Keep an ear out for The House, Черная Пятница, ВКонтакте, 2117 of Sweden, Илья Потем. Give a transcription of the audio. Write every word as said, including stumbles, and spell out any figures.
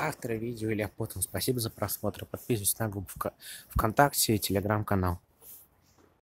автора видео Илья Потем. Спасибо за просмотр. Подписывайтесь на группу ВКонтакте и телеграм-канал.